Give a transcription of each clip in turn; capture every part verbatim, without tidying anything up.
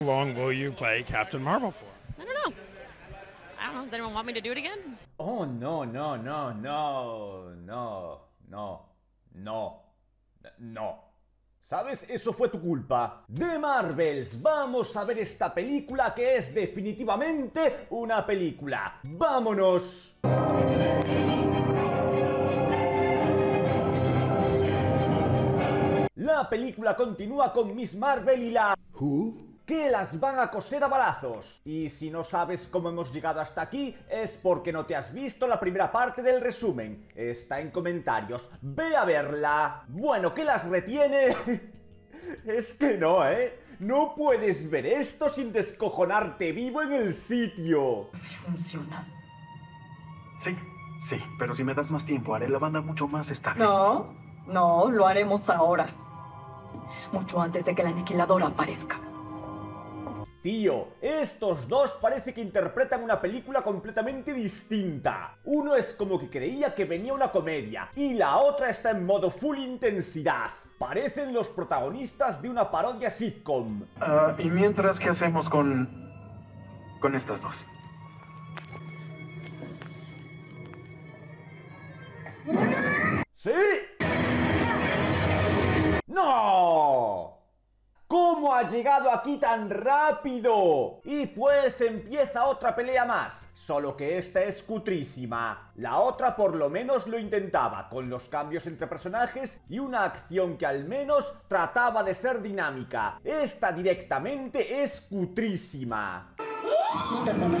How long will you play Captain Marvel for? I don't know. I don't know. Does anyone want me to do it again? Oh, no, no, no, no, no, no, no, no. ¿Sabes? Eso fue tu culpa. The Marvels, vamos a ver esta película que es definitivamente una película. ¡Vámonos! La película continúa con Miss Marvel y la... ¿Who? Que las van a coser a balazos. Y si no sabes cómo hemos llegado hasta aquí, es porque no te has visto la primera parte del resumen. Está en comentarios. Ve a verla. Bueno, ¿qué las retiene? Es que no, ¿eh? No puedes ver esto sin descojonarte vivo en el sitio. ¿Sí funciona? Sí, sí, pero si me das más tiempo haré la banda mucho más estable. No, no, lo haremos ahora. Mucho antes de que la aniquiladora aparezca. Tío, estos dos parece que interpretan una película completamente distinta. Uno es como que creía que venía una comedia y la otra está en modo full intensidad. Parecen los protagonistas de una parodia sitcom. Uh, y mientras, ¿qué hacemos con... con estas dos? ¿Sí? ¡No! ¿Cómo ha llegado aquí tan rápido? Y pues empieza otra pelea más, solo que esta es cutrísima. La otra por lo menos lo intentaba, con los cambios entre personajes y una acción que al menos trataba de ser dinámica. Esta directamente es cutrísima. No tardará.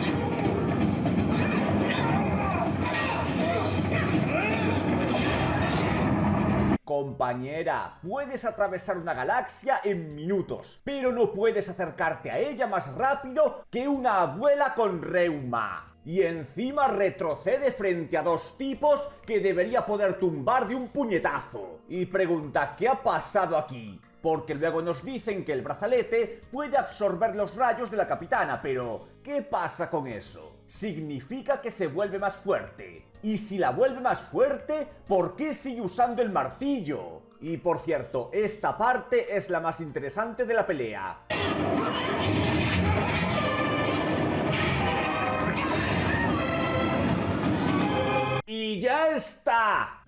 Compañera, puedes atravesar una galaxia en minutos, pero no puedes acercarte a ella más rápido que una abuela con reuma. Y encima retrocede frente a dos tipos que debería poder tumbar de un puñetazo. Y pregunta, ¿qué ha pasado aquí? Porque luego nos dicen que el brazalete puede absorber los rayos de la capitana, pero ¿qué pasa con eso? Significa que se vuelve más fuerte. Y si la vuelve más fuerte, ¿por qué sigue usando el martillo? Y por cierto, esta parte es la más interesante de la pelea. ¡Y ya está!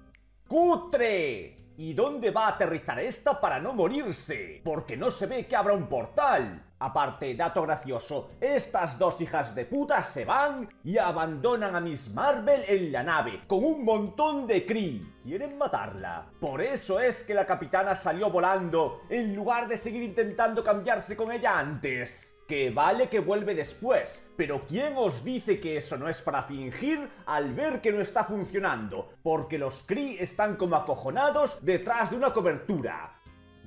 ¡Cutre! ¿Y dónde va a aterrizar esta para no morirse? Porque no se ve que abra un portal. Aparte, dato gracioso, estas dos hijas de puta se van y abandonan a Miss Marvel en la nave, con un montón de Kree. Quieren matarla. Por eso es que la capitana salió volando, en lugar de seguir intentando cambiarse con ella antes. Que vale que vuelve después, pero ¿quién os dice que eso no es para fingir al ver que no está funcionando? Porque los Kree están como acojonados detrás de una cobertura.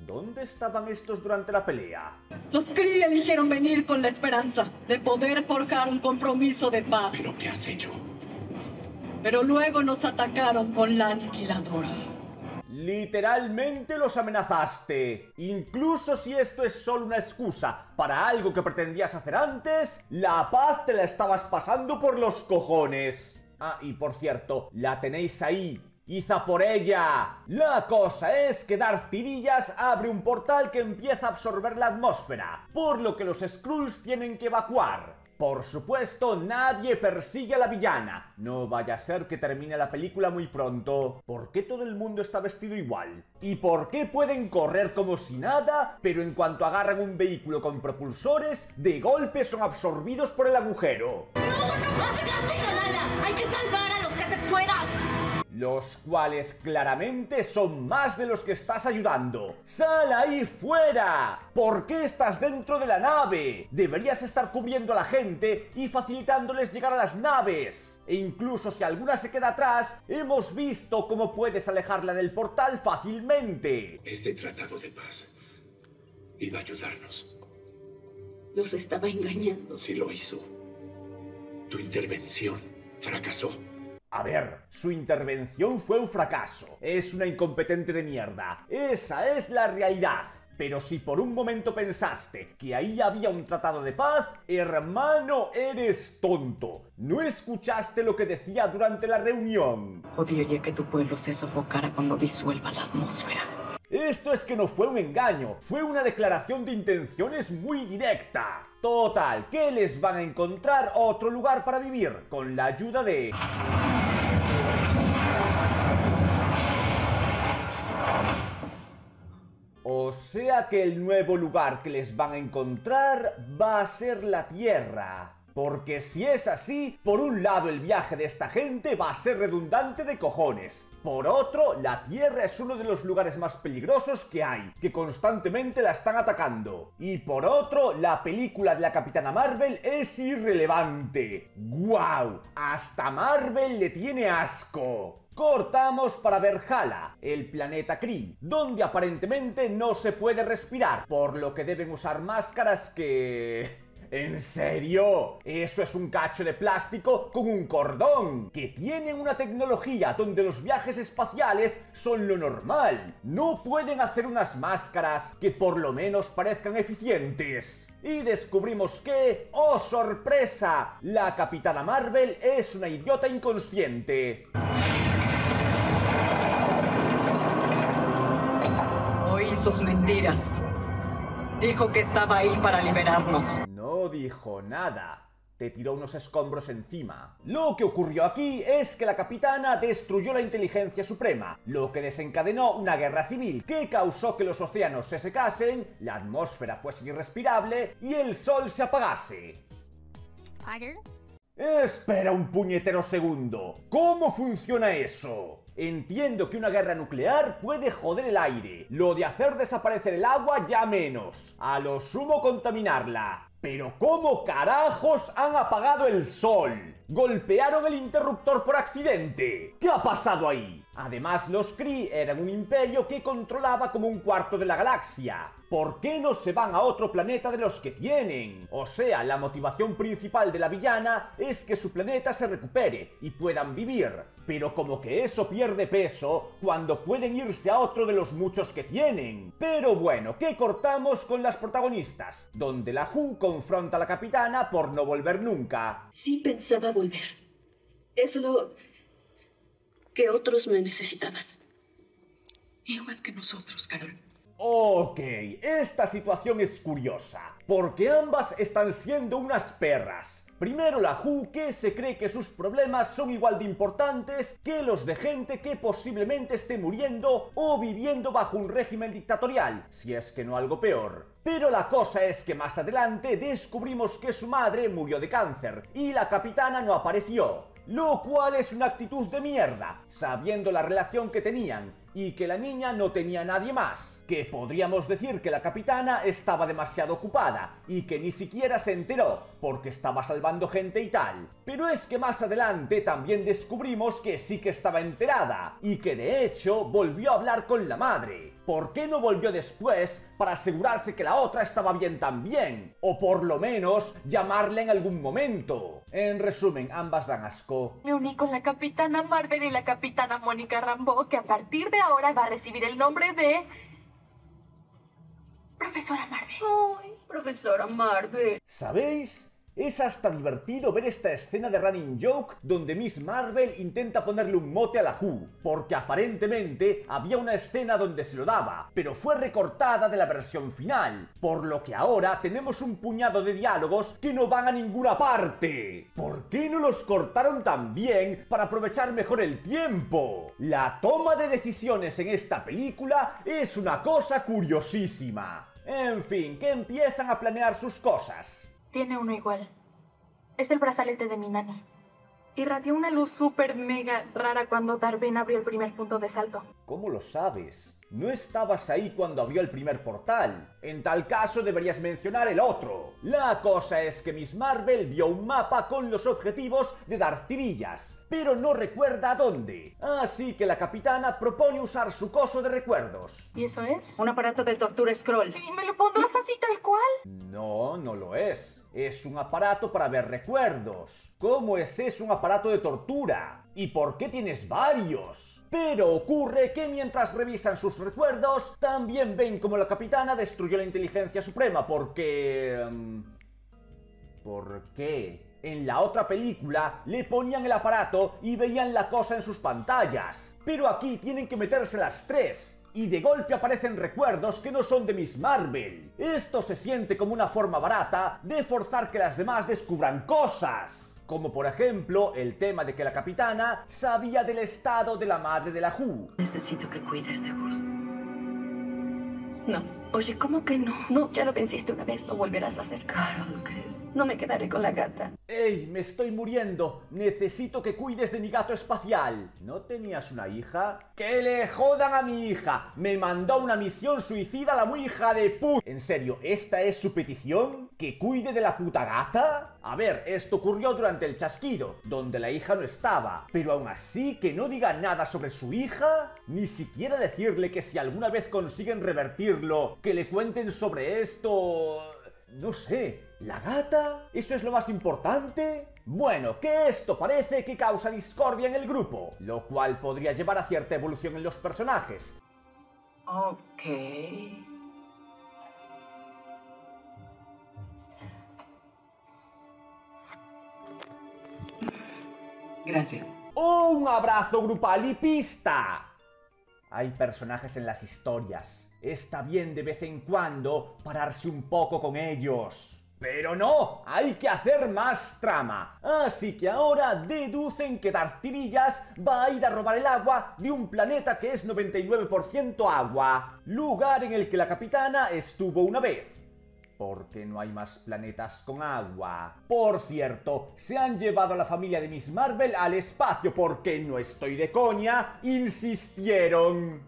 ¿Dónde estaban estos durante la pelea? Los Kree eligieron venir con la esperanza de poder forjar un compromiso de paz. ¿Pero qué has hecho? Pero luego nos atacaron con la aniquiladora. Literalmente los amenazaste. Incluso si esto es solo una excusa para algo que pretendías hacer antes, la paz te la estabas pasando por los cojones. Ah, y por cierto, la tenéis ahí. ¡Iza por ella! La cosa es que Dar Tirillas abre un portal que empieza a absorber la atmósfera, por lo que los Skrulls tienen que evacuar. Por supuesto, nadie persigue a la villana. No vaya a ser que termine la película muy pronto. ¿Por qué todo el mundo está vestido igual? ¿Y por qué pueden correr como si nada, pero en cuanto agarran un vehículo con propulsores, de golpe son absorbidos por el agujero? ¡No, no! ¡Hace caso, Hala! ¡Hay que salvar a los que se puedan! Los cuales claramente son más de los que estás ayudando. ¡Sal ahí fuera! ¿Por qué estás dentro de la nave? Deberías estar cubriendo a la gente y facilitándoles llegar a las naves. E incluso si alguna se queda atrás, hemos visto cómo puedes alejarla del portal fácilmente. Este tratado de paz iba a ayudarnos. Nos estaba engañando. Si lo hizo, tu intervención fracasó. A ver, su intervención fue un fracaso. Es una incompetente de mierda. Esa es la realidad. Pero si por un momento pensaste que ahí había un tratado de paz, hermano, eres tonto. No escuchaste lo que decía durante la reunión. Odio ya que tu pueblo se sofocara cuando disuelva la atmósfera. Esto es que no fue un engaño, fue una declaración de intenciones muy directa. Total, que les van a encontrar otro lugar para vivir, con la ayuda de... O sea que el nuevo lugar que les van a encontrar va a ser la Tierra. Porque si es así, por un lado el viaje de esta gente va a ser redundante de cojones. Por otro, la Tierra es uno de los lugares más peligrosos que hay, que constantemente la están atacando. Y por otro, la película de la Capitana Marvel es irrelevante. ¡Guau! ¡Hasta Marvel le tiene asco! Cortamos para ver Hala, el planeta Kree, donde aparentemente no se puede respirar, por lo que deben usar máscaras que... ¿En serio? Eso es un cacho de plástico con un cordón, que tienen una tecnología donde los viajes espaciales son lo normal. No pueden hacer unas máscaras que por lo menos parezcan eficientes. Y descubrimos que, ¡oh sorpresa!, la Capitana Marvel es una idiota inconsciente. Oí sus mentiras. Dijo que estaba ahí para liberarnos. No dijo nada. Te tiró unos escombros encima. Lo que ocurrió aquí es que la capitana destruyó la Inteligencia Suprema, lo que desencadenó una guerra civil que causó que los océanos se secasen, la atmósfera fuese irrespirable y el sol se apagase. ¿Pardon? Espera un puñetero segundo. ¿Cómo funciona eso? Entiendo que una guerra nuclear puede joder el aire, lo de hacer desaparecer el agua ya menos, a lo sumo contaminarla. Pero ¿cómo carajos han apagado el sol? Golpearon el interruptor por accidente. ¿Qué ha pasado ahí? Además, los Kree eran un imperio que controlaba como un cuarto de la galaxia. ¿Por qué no se van a otro planeta de los que tienen? O sea, la motivación principal de la villana es que su planeta se recupere y puedan vivir. Pero como que eso pierde peso cuando pueden irse a otro de los muchos que tienen. Pero bueno, ¿qué cortamos con las protagonistas? Donde la Hulk confronta a la capitana por no volver nunca. Sí pensaba volver. Es lo que otros me necesitaban. Igual que nosotros, Carol. Ok, esta situación es curiosa, porque ambas están siendo unas perras. Primero la Hulk, que se cree que sus problemas son igual de importantes que los de gente que posiblemente esté muriendo o viviendo bajo un régimen dictatorial, si es que no algo peor. Pero la cosa es que más adelante descubrimos que su madre murió de cáncer y la capitana no apareció, lo cual es una actitud de mierda, sabiendo la relación que tenían y que la niña no tenía a nadie más, que podríamos decir que la capitana estaba demasiado ocupada y que ni siquiera se enteró porque estaba salvando gente y tal. Pero es que más adelante también descubrimos que sí que estaba enterada y que de hecho volvió a hablar con la madre. ¿Por qué no volvió después para asegurarse que la otra estaba bien también? O por lo menos llamarla en algún momento. En resumen, ambas dan asco. Me uní con la Capitana Marvel y la Capitana Mónica Rambeau, que a partir de ahora va a recibir el nombre de... Profesora Marvel. Ay, Profesora Marvel. ¿Sabéis? Es hasta divertido ver esta escena de running joke donde Miss Marvel intenta ponerle un mote a la Hulk, porque aparentemente había una escena donde se lo daba, pero fue recortada de la versión final, por lo que ahora tenemos un puñado de diálogos que no van a ninguna parte. ¿Por qué no los cortaron tan bien para aprovechar mejor el tiempo? La toma de decisiones en esta película es una cosa curiosísima. En fin, que empiezan a planear sus cosas. Tiene uno igual. Es el brazalete de mi nana. Irradió una luz súper mega rara cuando Dar-Benn abrió el primer punto de salto. ¿Cómo lo sabes? No estabas ahí cuando abrió el primer portal. En tal caso deberías mencionar el otro. La cosa es que Miss Marvel vio un mapa con los objetivos de dar tirillas, pero no recuerda a dónde. Así que la capitana propone usar su coso de recuerdos. ¿Y eso es? Un aparato de tortura Skrull. ¿Y me lo pondrás así tal cual? No, no lo es. Es un aparato para ver recuerdos. ¿Cómo es eso un aparato de tortura? ¿Y por qué tienes varios? Pero ocurre que mientras revisan sus recuerdos, también ven como la capitana destruyó la Inteligencia Suprema, porque... ¿Por qué? En la otra película le ponían el aparato y veían la cosa en sus pantallas. Pero aquí tienen que meterse las tres. y de golpe aparecen recuerdos que no son de Miss Marvel. Esto se siente como una forma barata de forzar que las demás descubran cosas. Como por ejemplo, el tema de que la capitana sabía del estado de la madre de la Who. Necesito que cuides de Gus. No. Oye, ¿cómo que no? No, ya lo venciste una vez, lo volverás a hacer. Carol, ¿crees? No me quedaré con la gata. ¡Ey, me estoy muriendo! Necesito que cuides de mi gato espacial. ¿No tenías una hija? ¡Que le jodan a mi hija! Me mandó una misión suicida la muy hija de puta. ¿En serio, esta es su petición? ¿Que cuide de la puta gata? A ver, esto ocurrió durante el chasquido, donde la hija no estaba, pero aún así que no diga nada sobre su hija, ni siquiera decirle que si alguna vez consiguen revertirlo, que le cuenten sobre esto... no sé, ¿la gata? ¿Eso es lo más importante? Bueno, que esto parece que causa discordia en el grupo, lo cual podría llevar a cierta evolución en los personajes. Ok... gracias. ¡Oh, un abrazo grupal y pista! Hay personajes en las historias. Está bien de vez en cuando pararse un poco con ellos. ¡Pero no! ¡Hay que hacer más trama! Así que ahora deducen que Dartirillas va a ir a robar el agua de un planeta que es noventa y nueve por ciento agua. Lugar en el que la capitana estuvo una vez. Porque no hay más planetas con agua. Por cierto, se han llevado a la familia de Miss Marvel al espacio porque, no estoy de coña, insistieron.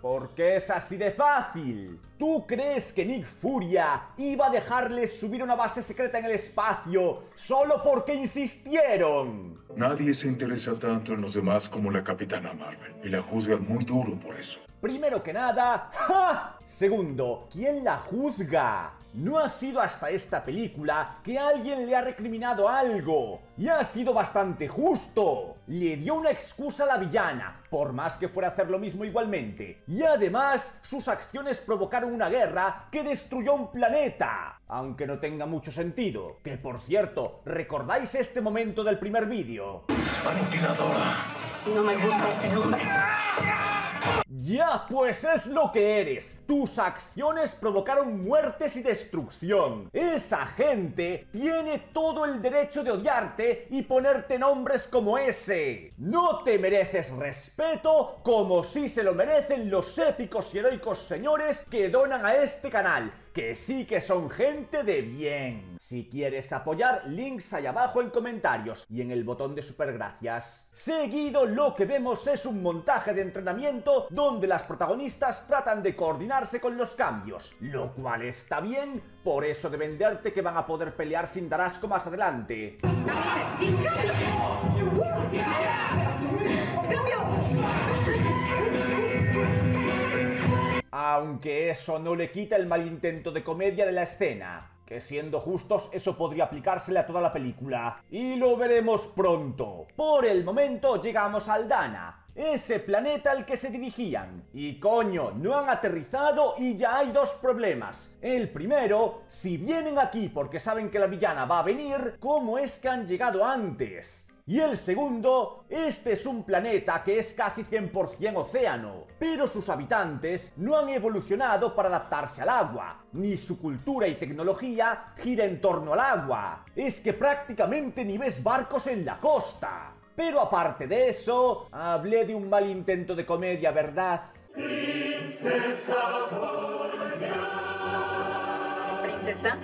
Porque es así de fácil. ¿Tú crees que Nick Furia iba a dejarles subir una base secreta en el espacio solo porque insistieron? Nadie se interesa tanto en los demás como la Capitana Marvel, y la juzgan muy duro por eso. Primero que nada, ¡ja! Segundo, ¿quién la juzga? No ha sido hasta esta película que alguien le ha recriminado algo. Y ha sido bastante justo. Le dio una excusa a la villana, por más que fuera a hacer lo mismo igualmente. Y además, sus acciones provocaron una guerra que destruyó un planeta. Aunque no tenga mucho sentido. Que por cierto, ¿recordáis este momento del primer vídeo? Aniquiladora. No me gusta ese nombre. Ya, pues es lo que eres. Tus acciones provocaron muertes y destrucción. Esa gente tiene todo el derecho de odiarte y ponerte nombres como ese. No te mereces respeto como sí se lo merecen los épicos y heroicos señores que donan a este canal, que sí que son gente de bien. Si quieres apoyar, links ahí abajo en comentarios y en el botón de supergracias. Seguido lo que vemos es un montaje de entrenamiento donde las protagonistas tratan de coordinarse con los cambios, lo cual está bien, por eso de venderte que van a poder pelear sin dar asco más adelante. Aunque eso no le quita el mal intento de comedia de la escena, que siendo justos eso podría aplicársele a toda la película. Y lo veremos pronto. Por el momento llegamos a Aldana, ese planeta al que se dirigían. Y coño, no han aterrizado y ya hay dos problemas. El primero, si vienen aquí porque saben que la villana va a venir, ¿cómo es que han llegado antes? Y el segundo, este es un planeta que es casi cien por cien océano, pero sus habitantes no han evolucionado para adaptarse al agua, ni su cultura y tecnología gira en torno al agua. Es que prácticamente ni ves barcos en la costa. Pero aparte de eso, hablé de un mal intento de comedia, ¿verdad? Princesa Borgia. ¿Princesa?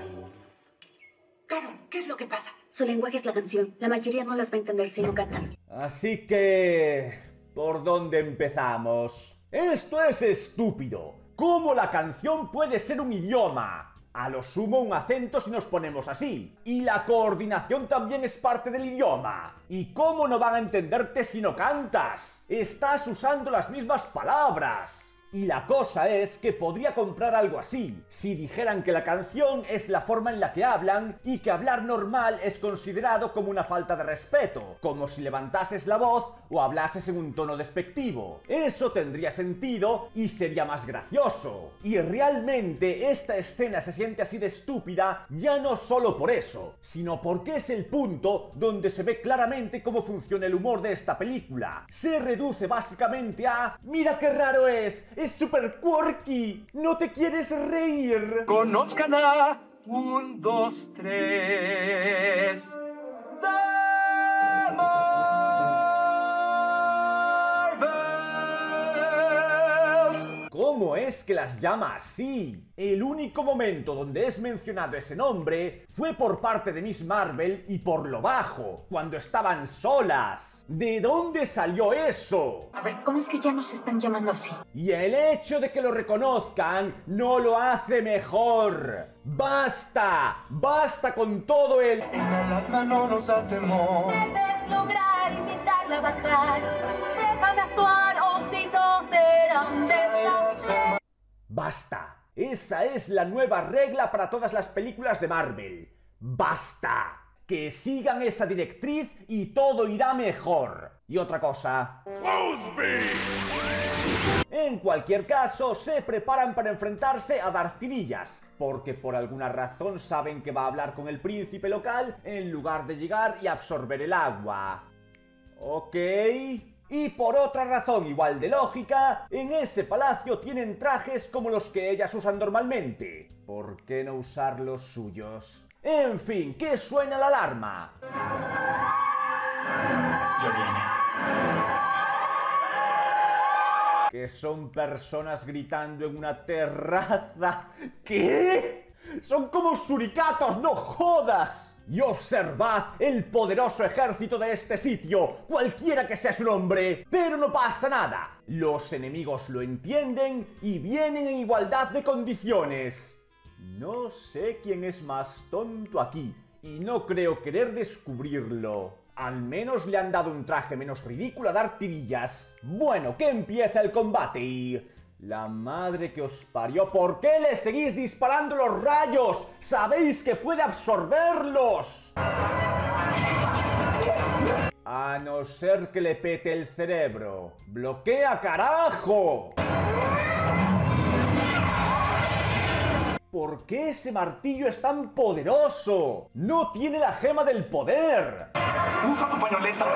Claro, ¿qué es lo que pasa? Su lenguaje es la canción. La mayoría no las va a entender si no cantan. Así que... ¿por dónde empezamos? Esto es estúpido. ¿Cómo la canción puede ser un idioma? A lo sumo un acento si nos ponemos así. Y la coordinación también es parte del idioma. ¿Y cómo no van a entenderte si no cantas? Estás usando las mismas palabras. Y la cosa es que podría comprar algo así, si dijeran que la canción es la forma en la que hablan y que hablar normal es considerado como una falta de respeto, como si levantases la voz o hablases en un tono despectivo. Eso tendría sentido y sería más gracioso. Y realmente esta escena se siente así de estúpida ya no solo por eso, sino porque es el punto donde se ve claramente cómo funciona el humor de esta película. Se reduce básicamente a: ¡mira qué raro es! ¡Es súper quirky! ¡No te quieres reír! ¡Conozcan a... un, dos, tres... ¿Cómo es que las llama así? El único momento donde es mencionado ese nombre fue por parte de Miss Marvel y por lo bajo, cuando estaban solas. ¿De dónde salió eso? A ver, ¿cómo es que ya nos están llamando así? Y el hecho de que lo reconozcan no lo hace mejor. ¡Basta! ¡Basta con todo el... En la lata no nos da temor. Debes lograr invitarla a bajar. Déjame actuar o si no será un desastre. ¡Basta! Esa es la nueva regla para todas las películas de Marvel. ¡Basta! Que sigan esa directriz y todo irá mejor. Y otra cosa... ¡Closby! En cualquier caso, se preparan para enfrentarse a dar tirillas, porque por alguna razón saben que va a hablar con el príncipe local en lugar de llegar y absorber el agua. Ok... Y por otra razón igual de lógica, en ese palacio tienen trajes como los que ellas usan normalmente. ¿Por qué no usar los suyos? En fin, que suena la alarma. Ya viene. Que son personas gritando en una terraza. ¿Qué? ¡Son como suricatos, no jodas! Y observad el poderoso ejército de este sitio, cualquiera que sea su nombre, pero no pasa nada. Los enemigos lo entienden y vienen en igualdad de condiciones. No sé quién es más tonto aquí, y no creo querer descubrirlo. Al menos le han dado un traje menos ridículo a dar tirillas. Bueno, que empieza el combate y... La madre que os parió, ¿por qué le seguís disparando los rayos? ¡Sabéis que puede absorberlos! A no ser que le pete el cerebro. ¡Bloquea, carajo! ¿Por qué ese martillo es tan poderoso? ¡No tiene la gema del poder! ¡Usa tu pañoleta!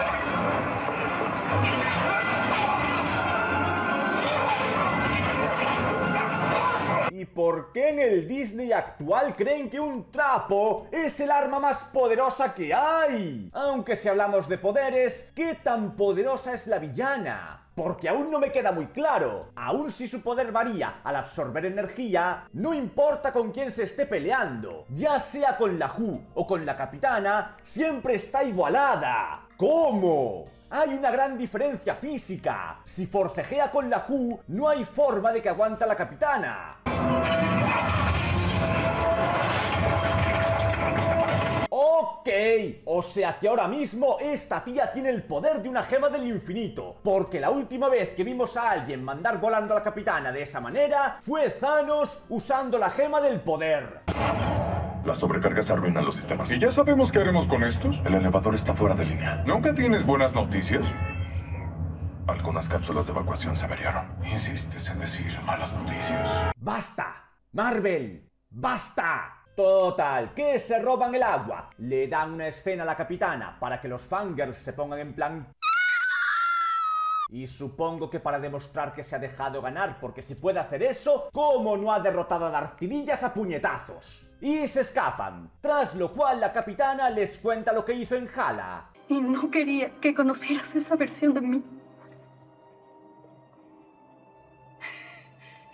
¿Y por qué en el Disney actual creen que un trapo es el arma más poderosa que hay? Aunque si hablamos de poderes, ¿qué tan poderosa es la villana? Porque aún no me queda muy claro. Aún si su poder varía al absorber energía, no importa con quién se esté peleando, ya sea con la Hu o con la Capitana, siempre está igualada. ¿Cómo? Hay una gran diferencia física. Si forcejea con la Hu, no hay forma de que aguanta la Capitana. Ok, o sea que ahora mismo esta tía tiene el poder de una gema del infinito, porque la última vez que vimos a alguien mandar volando a la Capitana de esa manera fue Thanos usando la gema del poder. Las sobrecargas arruinan los sistemas. ¿Y ya sabemos qué haremos con estos? El elevador está fuera de línea. ¿Nunca tienes buenas noticias? Algunas cápsulas de evacuación se averiaron. Insistes en decir malas noticias. ¡Basta! Marvel, ¡basta! Total, que se roban el agua, le dan una escena a la Capitana para que los fangirls se pongan en plan... Y supongo que para demostrar que se ha dejado ganar, porque si puede hacer eso, ¿cómo no ha derrotado a dar tirillas a puñetazos? Y se escapan, tras lo cual la Capitana les cuenta lo que hizo en Hala. Y no quería que conocieras esa versión de mí.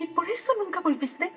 ¿Y por eso nunca volviste?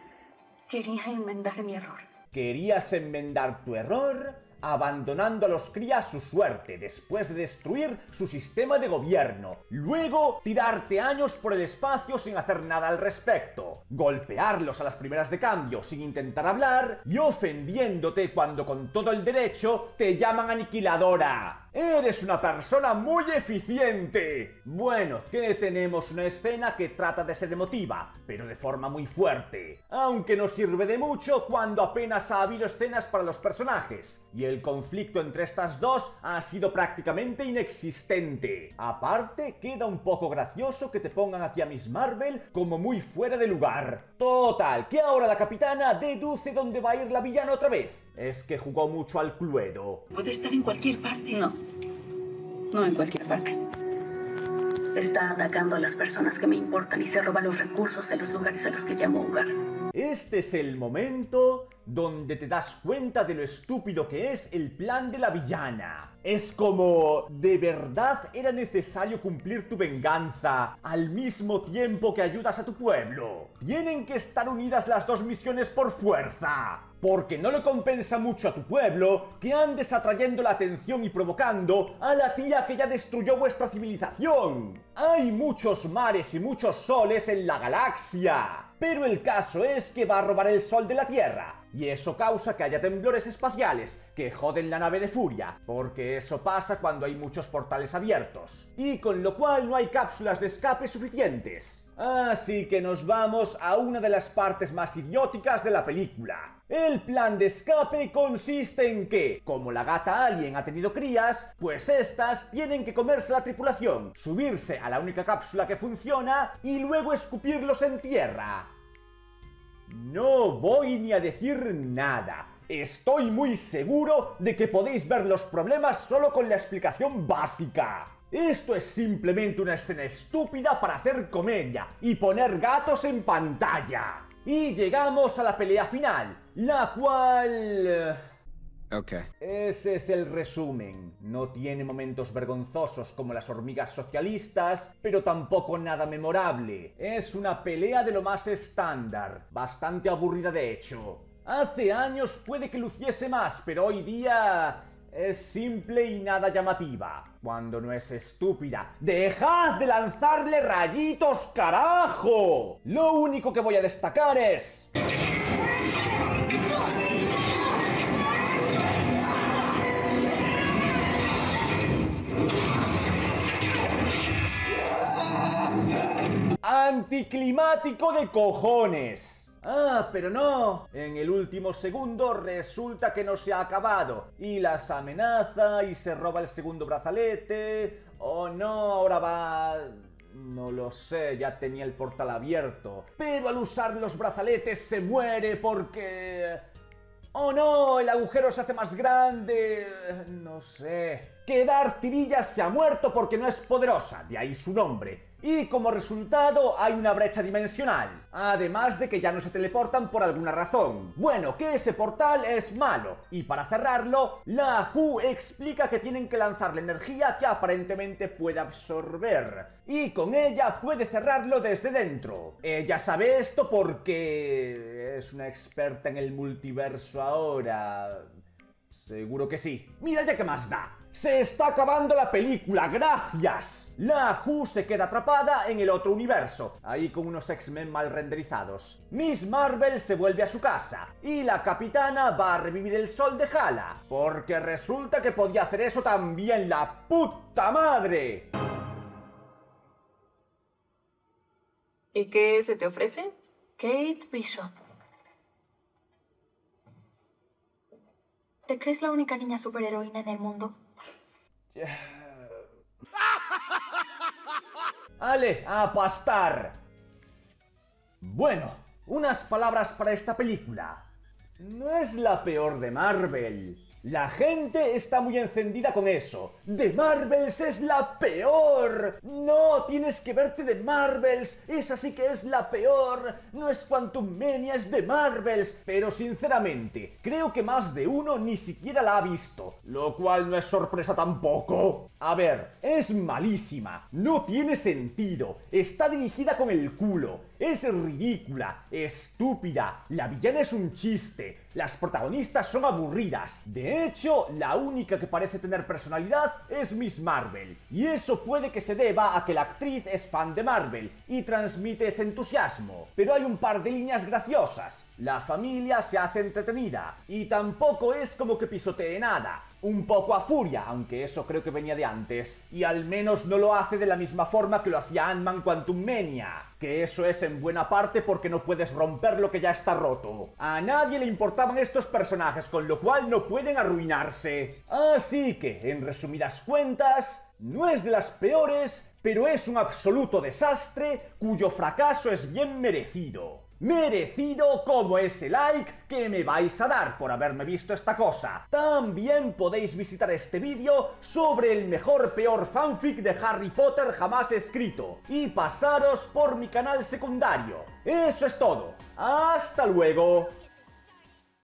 Quería enmendar mi error. Querías enmendar tu error abandonando a los Kree a su suerte después de destruir su sistema de gobierno, luego tirarte años por el espacio sin hacer nada al respecto, golpearlos a las primeras de cambio sin intentar hablar y ofendiéndote cuando con todo el derecho te llaman aniquiladora. ¡Eres una persona muy eficiente! Bueno, que tenemos una escena que trata de ser emotiva, pero de forma muy fuerte. Aunque no sirve de mucho cuando apenas ha habido escenas para los personajes, y el conflicto entre estas dos ha sido prácticamente inexistente. Aparte, queda un poco gracioso que te pongan aquí a Miss Marvel como muy fuera de lugar. Total, que ahora la Capitana deduce dónde va a ir la villana otra vez. Es que jugó mucho al Cluedo. Puede estar en cualquier parte. No. No en cualquier parte. Está atacando a las personas que me importan y se roba los recursos de los lugares a los que llamo hogar. Este es el momento donde te das cuenta de lo estúpido que es el plan de la villana. Es como, ¿de verdad era necesario cumplir tu venganza al mismo tiempo que ayudas a tu pueblo? Tienen que estar unidas las dos misiones por fuerza, porque no le compensa mucho a tu pueblo que andes atrayendo la atención y provocando a la tía que ya destruyó vuestra civilización. Hay muchos mares y muchos soles en la galaxia, pero el caso es que va a robar el sol de la Tierra, y eso causa que haya temblores espaciales que joden la nave de Furia, porque eso pasa cuando hay muchos portales abiertos, y con lo cual no hay cápsulas de escape suficientes. Así que nos vamos a una de las partes más idióticas de la película. El plan de escape consiste en que, como la gata alien ha tenido crías, pues estas tienen que comerse la tripulación, subirse a la única cápsula que funciona y luego escupirlos en tierra. No voy ni a decir nada. Estoy muy seguro de que podéis ver los problemas solo con la explicación básica. Esto es simplemente una escena estúpida para hacer comedia y poner gatos en pantalla. Y llegamos a la pelea final, la cual... Okay. Ese es el resumen. No tiene momentos vergonzosos como las hormigas socialistas, pero tampoco nada memorable. Es una pelea de lo más estándar, bastante aburrida de hecho. Hace años puede que luciese más, pero hoy día... es simple y nada llamativa, cuando no es estúpida. ¡Dejad de lanzarle rayitos, carajo! Lo único que voy a destacar es... anticlimático de cojones. Ah, pero no, en el último segundo resulta que no se ha acabado y las amenaza y se roba el segundo brazalete. O no, ahora va... no lo sé, ya tenía el portal abierto, pero al usar los brazaletes se muere porque... oh no, el agujero se hace más grande... no sé... que Dar Tirillas se ha muerto porque no es poderosa, de ahí su nombre. Y como resultado hay una brecha dimensional, además de que ya no se teleportan por alguna razón. Bueno, que ese portal es malo, y para cerrarlo, la Who explica que tienen que lanzar la energía que aparentemente puede absorber, y con ella puede cerrarlo desde dentro. Ella sabe esto porque... es una experta en el multiverso ahora... seguro que sí. Mira ya qué más da. ¡Se está acabando la película! ¡Gracias! La Who se queda atrapada en el otro universo, ahí con unos X-Men mal renderizados. Miss Marvel se vuelve a su casa, y la Capitana va a revivir el sol de Hala, porque resulta que podía hacer eso también, ¡la puta madre! ¿Y qué se te ofrece? Kate Bishop. ¿Te crees la única niña superheroína en el mundo? ¡Ale, a pastar! Bueno, unas palabras para esta película. No es la peor de Marvel. La gente está muy encendida con eso. ¡The Marvels es la peor! ¡No, tienes que verte The Marvels! ¡Esa sí que es la peor! No es Quantum Mania, es The Marvels. Pero sinceramente, creo que más de uno ni siquiera la ha visto, lo cual no es sorpresa tampoco. A ver, es malísima, no tiene sentido, está dirigida con el culo, es ridícula, estúpida, la villana es un chiste, las protagonistas son aburridas. De hecho, la única que parece tener personalidad es Miss Marvel, y eso puede que se deba a que la actriz es fan de Marvel y transmite ese entusiasmo. Pero hay un par de líneas graciosas, la familia se hace entretenida, y tampoco es como que pisotee nada, un poco a Furia, aunque eso creo que venía de antes, y al menos no lo hace de la misma forma que lo hacía Ant-Man Quantum Mania, que eso es en buena parte porque no puedes romper lo que ya está roto. A nadie le importaban estos personajes, con lo cual no pueden arruinarse. Así que, en resumidas cuentas, no es de las peores, pero es un absoluto desastre cuyo fracaso es bien merecido. merecido como ese like que me vais a dar por haberme visto esta cosa. También podéis visitar este vídeo sobre el mejor peor fanfic de Harry Potter jamás escrito y pasaros por mi canal secundario. Eso es todo, hasta luego.